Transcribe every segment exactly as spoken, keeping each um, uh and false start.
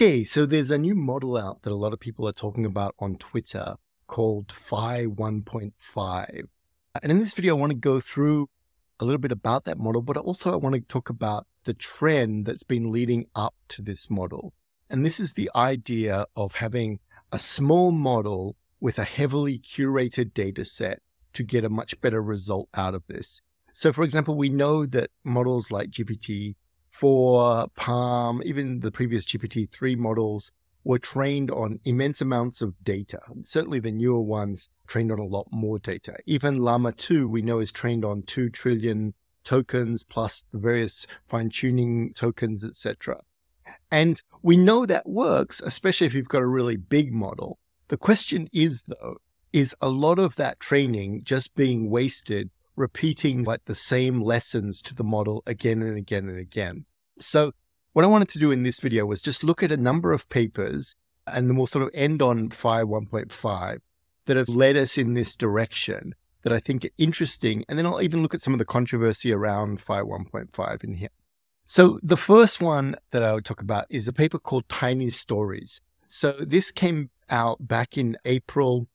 Okay, so there's a new model out that a lot of people are talking about on Twitter called Phi one point five. And in this video, I want to go through a little bit about that model, but also I want to talk about the trend that's been leading up to this model. And this is the idea of having a small model with a heavily curated data set to get a much better result out of this. So for example, we know that models like G P T four, PAL, even the previous G P T three models were trained on immense amounts of data. Certainly the newer ones trained on a lot more data. Even Llama two we know is trained on two trillion tokens plus the various fine-tuning tokens, et cetera. And we know that works, especially if you've got a really big model. The question is, though, is a lot of that training just being wasted, repeating like the same lessons to the model again and again and again? So what I wanted to do in this video was just look at a number of papers, and then we'll sort of end on Phi one point five, that have led us in this direction that I think are interesting. And then I'll even look at some of the controversy around Phi one point five in here. So the first one that I would talk about is a paper called Tiny Stories. So this came out back in April.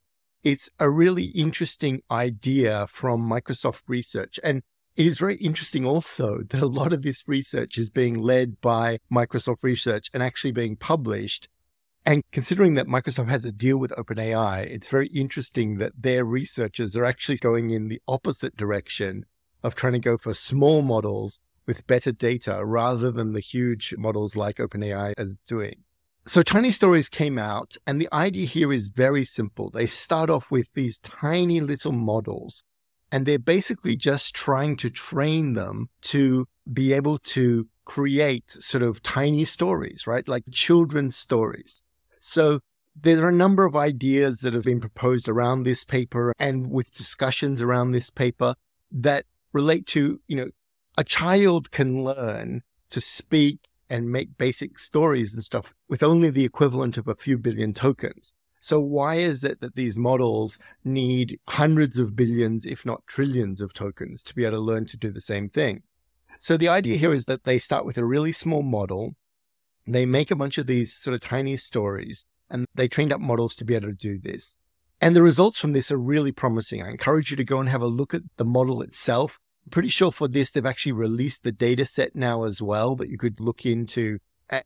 It's a really interesting idea from Microsoft Research. And it is very interesting also that a lot of this research is being led by Microsoft Research and actually being published. And considering that Microsoft has a deal with OpenAI, it's very interesting that their researchers are actually going in the opposite direction of trying to go for small models with better data rather than the huge models like OpenAI are doing. So Tiny Stories came out, and the idea here is very simple. They start off with these tiny little models, and they're basically just trying to train them to be able to create sort of tiny stories, right? Like children's stories. So there are a number of ideas that have been proposed around this paper and with discussions around this paper that relate to, you know, a child can learn to speak and make basic stories and stuff with only the equivalent of a few billion tokens. So why is it that these models need hundreds of billions, if not trillions of tokens to be able to learn to do the same thing? So the idea here is that they start with a really small model. They make a bunch of these sort of tiny stories, and they trained up models to be able to do this. And the results from this are really promising. I encourage you to go and have a look at the model itself. I'm pretty sure for this, they've actually released the data set now as well that you could look into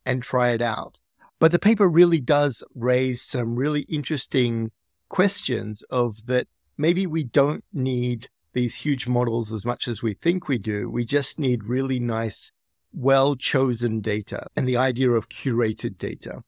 and try it out. But the paper really does raise some really interesting questions of that maybe we don't need these huge models as much as we think we do. We just need really nice, well-chosen data and the idea of curated data.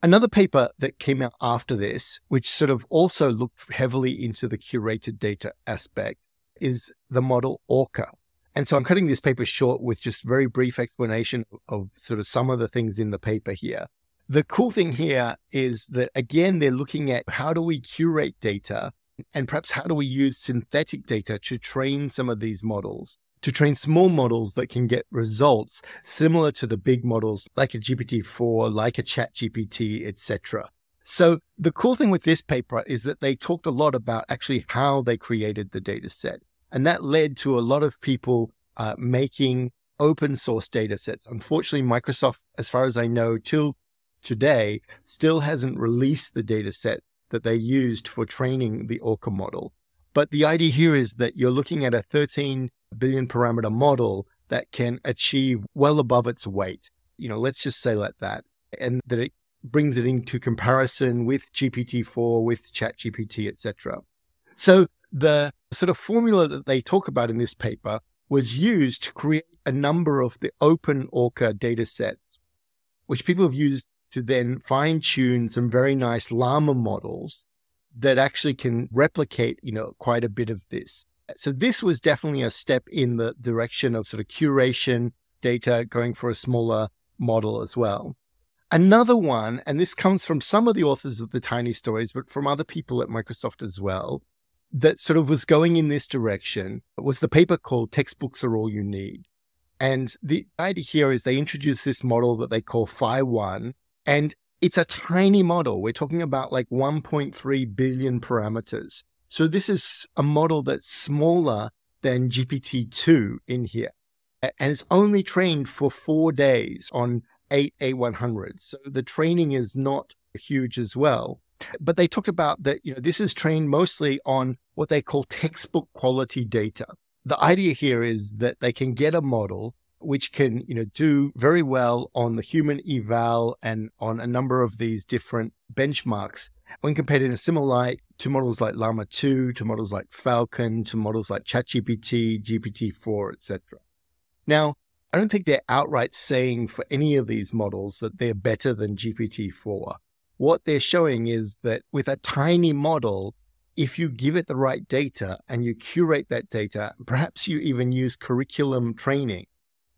Another paper that came out after this, which sort of also looked heavily into the curated data aspect, is the model Orca. And so I'm cutting this paper short with just very brief explanation of sort of some of the things in the paper here. The cool thing here is that, again, they're looking at how do we curate data and perhaps how do we use synthetic data to train some of these models, to train small models that can get results similar to the big models like a G P T four, like a ChatGPT, et cetera. So the cool thing with this paper is that they talked a lot about actually how they created the data set. And that led to a lot of people uh, making open source data sets. Unfortunately, Microsoft, as far as I know, till today, still hasn't released the data set that they used for training the Orca model. But the idea here is that you're looking at a thirteen billion parameter model that can achieve well above its weight. You know, let's just say like that. And that it brings it into comparison with G P T four, with ChatGPT, et cetera. So the sort of formula that they talk about in this paper was used to create a number of the open Orca data sets, which people have used to then fine-tune some very nice Llama models that actually can replicate, you know, quite a bit of this. So this was definitely a step in the direction of sort of curation data, going for a smaller model as well. Another one, and this comes from some of the authors of the Tiny Stories, but from other people at Microsoft as well, that sort of was going in this direction, was the paper called Textbooks Are All You Need. And the idea here is they introduced this model that they call Phi one, and it's a tiny model. We're talking about like one point three billion parameters. So this is a model that's smaller than G P T two in here. And it's only trained for four days on eight A one hundreds. So the training is not huge as well. But they talked about that, you know, this is trained mostly on what they call textbook quality data. The idea here is that they can get a model which can, you know, do very well on the human eval and on a number of these different benchmarks when compared in a similar light to models like Llama two, to models like Falcon, to models like ChatGPT, G P T four, et cetera. Now, I don't think they're outright saying for any of these models that they're better than G P T four. What they're showing is that with a tiny model, if you give it the right data and you curate that data, perhaps you even use curriculum training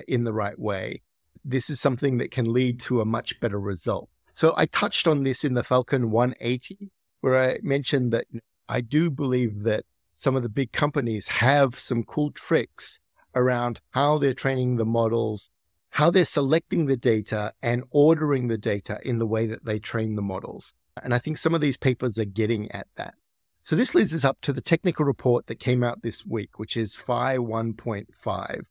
in the right way, this is something that can lead to a much better result. So I touched on this in the Falcon one eighty, where I mentioned that I do believe that some of the big companies have some cool tricks around how they're training the models, how they're selecting the data and ordering the data in the way that they train the models. And I think some of these papers are getting at that. So this leads us up to the technical report that came out this week, which is Phi one point five.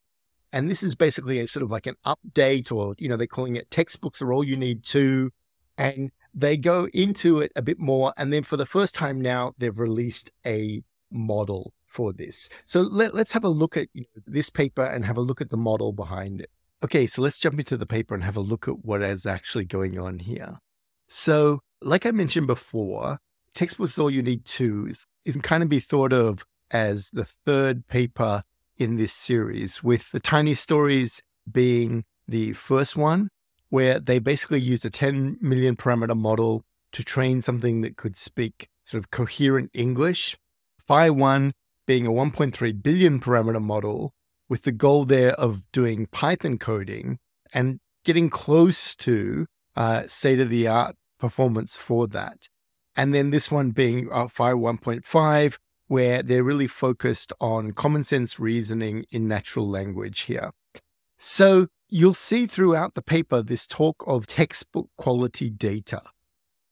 And this is basically a sort of like an update, or, you know, they're calling it Textbooks Are All You Need To. And they go into it a bit more. And then for the first time now, they've released a model for this. So let, let's have a look at this paper and have a look at the model behind it. Okay, so let's jump into the paper and have a look at what is actually going on here. So, like I mentioned before, Textbooks All You Need To is, is kind of be thought of as the third paper in this series, with the Tiny Stories being the first one, where they basically used a ten million parameter model to train something that could speak sort of coherent English. Phi one being a one point three billion parameter model, with the goal there of doing Python coding and getting close to uh, state-of-the-art performance for that. And then this one being uh, Phi one point five, where they're really focused on common sense reasoning in natural language here. So you'll see throughout the paper this talk of textbook quality data.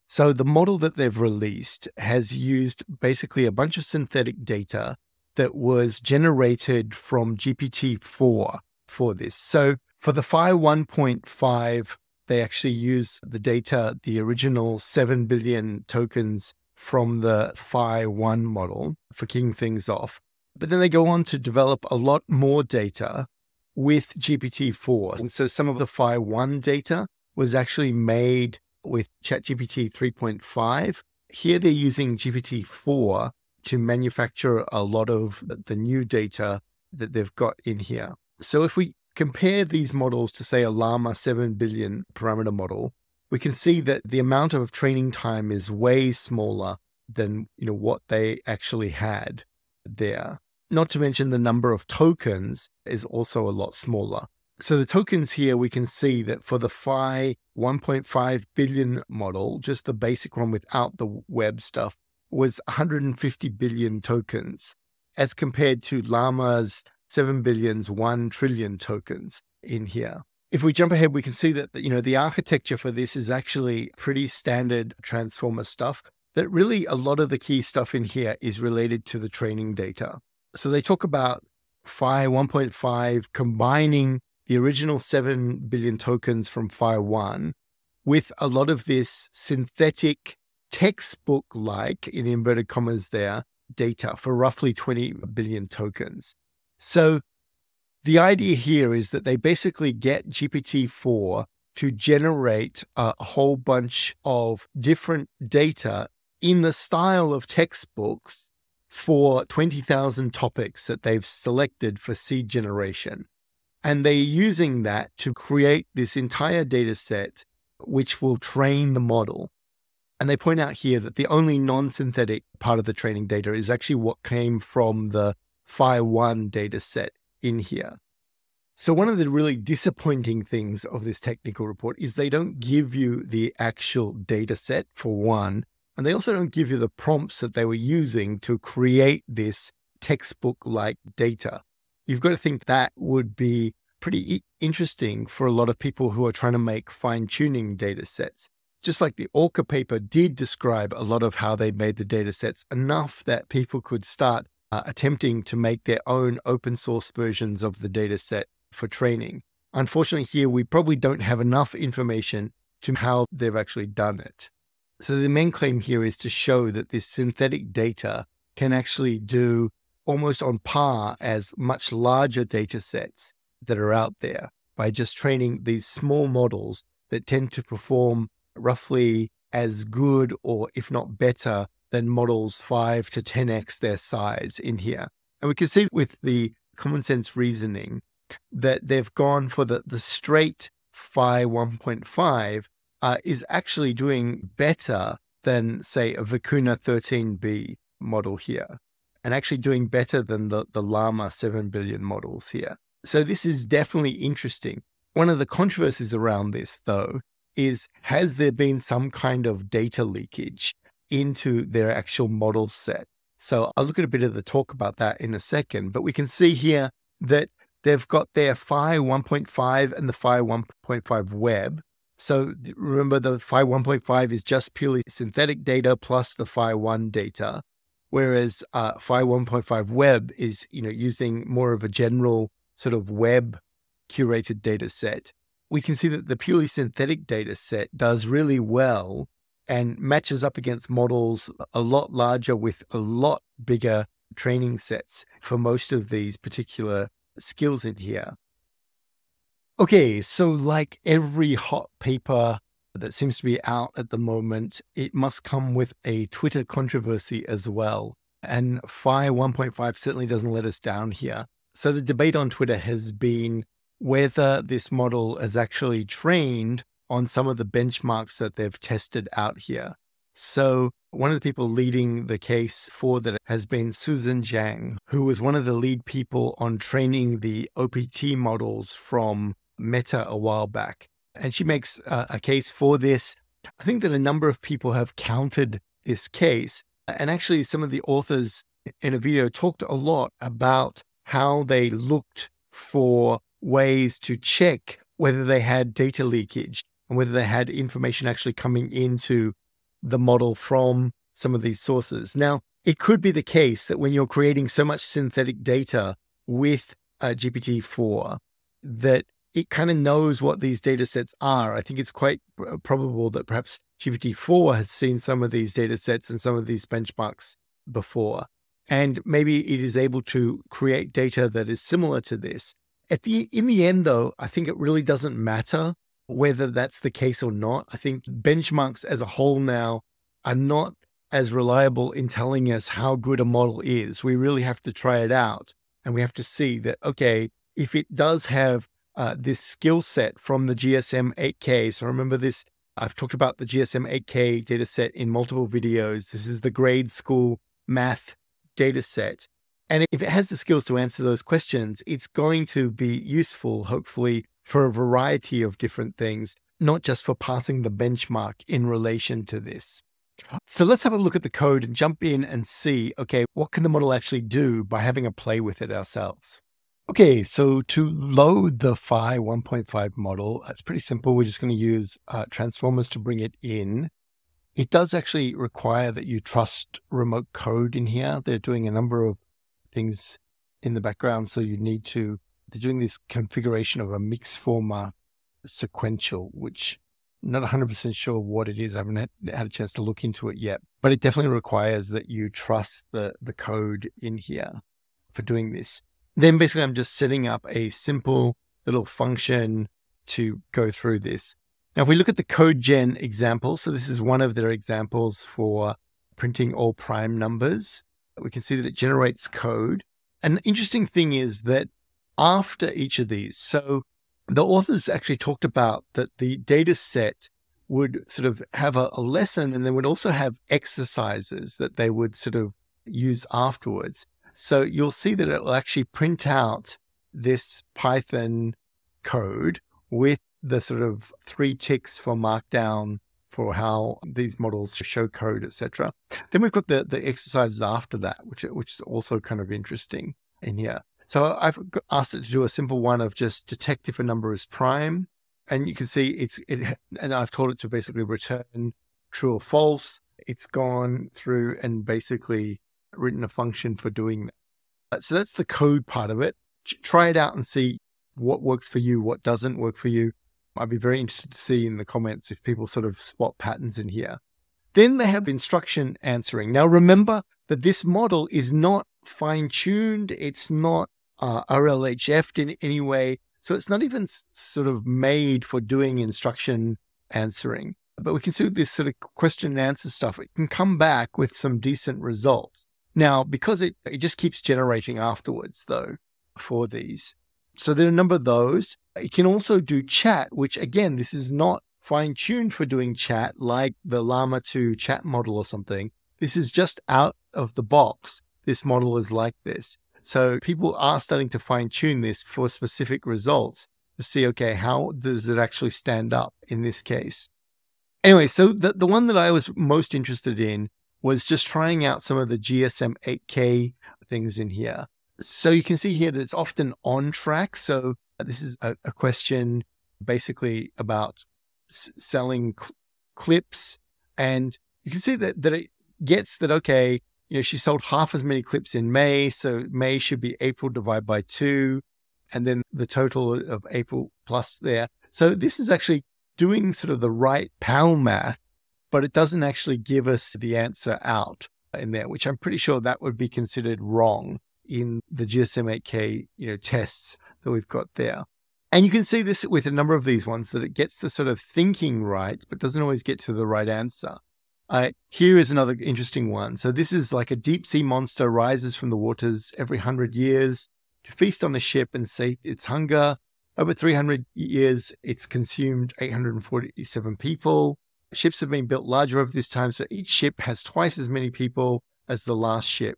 So the model that they've released has used basically a bunch of synthetic data that was generated from G P T four for this. So for the Phi one point five, they actually use the data, the original seven billion tokens from the Phi one model for kicking things off. But then they go on to develop a lot more data with G P T four. And so some of the Phi one data was actually made with ChatGPT three point five. Here they're using G P T four to manufacture a lot of the new data that they've got in here. So if we compare these models to, say, a Llama seven billion parameter model, we can see that the amount of training time is way smaller than, you know, what they actually had there. Not to mention the number of tokens is also a lot smaller. So the tokens here, we can see that for the Phi one point five billion model, just the basic one without the web stuff, was one hundred fifty billion tokens, as compared to Llama's seven billion's one trillion tokens in here. If we jump ahead, we can see that, you know, the architecture for this is actually pretty standard transformer stuff, that really a lot of the key stuff in here is related to the training data. So they talk about Phi one point five combining the original seven billion tokens from Phi one with a lot of this synthetic textbook-like, in inverted commas there, data for roughly twenty billion tokens. So the idea here is that they basically get G P T four to generate a whole bunch of different data in the style of textbooks for twenty thousand topics that they've selected for seed generation. And they're using that to create this entire data set, which will train the model. And they point out here that the only non-synthetic part of the training data is actually what came from the Phi one data set in here. So one of the really disappointing things of this technical report is they don't give you the actual data set, for one, and they also don't give you the prompts that they were using to create this textbook-like data. You've got to think that would be pretty interesting for a lot of people who are trying to make fine-tuning data sets. Just like the Orca paper did describe a lot of how they made the data sets, enough that people could start uh, attempting to make their own open source versions of the data set for training. Unfortunately here, we probably don't have enough information to how they've actually done it. So the main claim here is to show that this synthetic data can actually do almost on par as much larger data sets that are out there by just training these small models that tend to perform roughly as good or if not better than models five to ten X their size in here. And we can see with the common sense reasoning that they've gone for the, the straight Phi one point five uh, is actually doing better than, say, a Vicuna thirteen B model here, and actually doing better than the, the Llama seven billion models here. So this is definitely interesting. One of the controversies around this, though, is has there been some kind of data leakage into their actual model set? So I'll look at a bit of the talk about that in a second, but we can see here that they've got their Phi one point five and the Phi one point five web. So remember, the Phi one point five is just purely synthetic data plus the Phi one data, whereas uh, Phi one point five web is, you know, using more of a general sort of web curated data set. We can see that the purely synthetic data set does really well and matches up against models a lot larger with a lot bigger training sets for most of these particular skills in here. Okay, so like every hot paper that seems to be out at the moment, it must come with a Twitter controversy as well. And Phi one point five certainly doesn't let us down here. So the debate on Twitter has been whether this model is actually trained on some of the benchmarks that they've tested out here. So one of the people leading the case for that has been Susan Zhang, who was one of the lead people on training the O P T models from Meta a while back. And she makes a, a case for this. I think that a number of people have countered this case. And actually some of the authors in a video talked a lot about how they looked for ways to check whether they had data leakage and whether they had information actually coming into the model from some of these sources. Now, it could be the case that when you're creating so much synthetic data with uh, G P T four, that it kind of knows what these data sets are. I think it's quite probable that perhaps G P T four has seen some of these data sets and some of these benchmarks before, and maybe it is able to create data that is similar to this. At the, in the end, though, I think it really doesn't matter whether that's the case or not. I think benchmarks as a whole now are not as reliable in telling us how good a model is. We really have to try it out, and we have to see that, okay, if it does have uh, this skill set from the G S M eight K. So remember this, I've talked about the G S M eight K data set in multiple videos. This is the grade school math data set. And if it has the skills to answer those questions, it's going to be useful, hopefully, for a variety of different things, not just for passing the benchmark in relation to this. So let's have a look at the code and jump in and see, okay, what can the model actually do by having a play with it ourselves? Okay, so to load the Phi one point five model, it's pretty simple. We're just going to use uh, transformers to bring it in. It does actually require that you trust remote code in here. They're doing a number of things in the background, so you need to, they're doing this configuration of a mixed former sequential, which I'm not one hundred percent sure what it is. I haven't had, had a chance to look into it yet, but it definitely requires that you trust the, the code in here for doing this. Then basically I'm just setting up a simple little function to go through this. Now, if we look at the code gen example, so this is one of their examples for printing all prime numbers. We can see that it generates code. An interesting thing is that after each of these, so the authors actually talked about that the data set would sort of have a, a lesson, and they would also have exercises that they would sort of use afterwards. So you'll see that it will actually print out this Python code with the sort of three ticks for markdown for how these models show code, et cetera. Then we've got the, the exercises after that, which, which is also kind of interesting in here. So I've asked it to do a simple one of just detect if a number is prime. And you can see it's, it, and I've told it to basically return true or false. It's gone through and basically written a function for doing that. So that's the code part of it. Try it out and see what works for you, what doesn't work for you. I'd be very interested to see in the comments if people sort of spot patterns in here. Then they have instruction answering. Now, remember that this model is not fine-tuned. It's not uh, R L H F'd in any way. So it's not even sort of made for doing instruction answering. But we can see this sort of question and answer stuff. It can come back with some decent results. Now, because it, it just keeps generating afterwards, though, for these. So there are a number of those. It can also do chat, which, again, this is not fine-tuned for doing chat, like the Llama two chat model or something. This is just out of the box. This model is like this. So people are starting to fine-tune this for specific results to see, okay, how does it actually stand up in this case? Anyway, so the, the one that I was most interested in was just trying out some of the G S M eight K things in here. So you can see here that it's often on track. So this is a, a question basically about s selling cl clips. And you can see that, that it gets that, okay, you know, she sold half as many clips in May. So May should be April divided by two. And then the total of April plus there. So this is actually doing sort of the right P A L math, but it doesn't actually give us the answer out in there, which I'm pretty sure that would be considered wrong in the G S M eight K, you know, tests that we've got there. And you can see this with a number of these ones, that it gets the sort of thinking right, but doesn't always get to the right answer. Uh, here is another interesting one. So this is like a deep sea monster rises from the waters every hundred years to feast on a ship and sate its hunger. Over three hundred years, it's consumed eight hundred forty-seven people. Ships have been built larger over this time, so each ship has twice as many people as the last ship.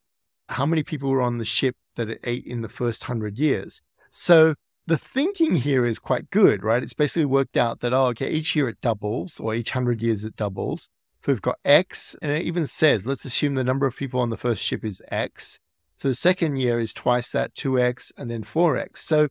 How many people were on the ship that it ate in the first hundred years? So the thinking here is quite good, right? It's basically worked out that, oh, okay, each year it doubles, or each hundred years it doubles. So we've got X, and it even says, let's assume the number of people on the first ship is X. So the second year is twice that, two X, and then four X. So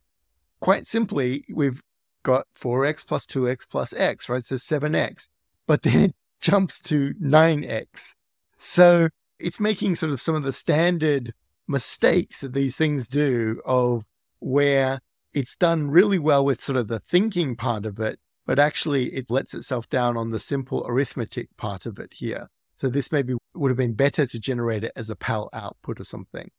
quite simply, we've got four X plus two X plus X, right? So seven X, but then it jumps to nine X. So it's making sort of some of the standard mistakes that these things do, of where it's done really well with sort of the thinking part of it, but actually it lets itself down on the simple arithmetic part of it here. So this maybe would have been better to generate it as a P A L output or something.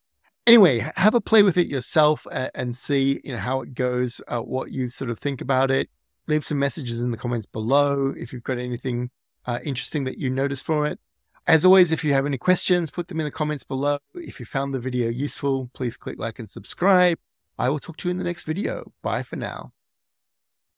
Anyway, have a play with it yourself and see, you know, how it goes, uh, what you sort of think about it. Leave some messages in the comments below if you've got anything uh, interesting that you noticed from it. As always, if you have any questions, put them in the comments below. If you found the video useful, please click like and subscribe. I will talk to you in the next video. Bye for now.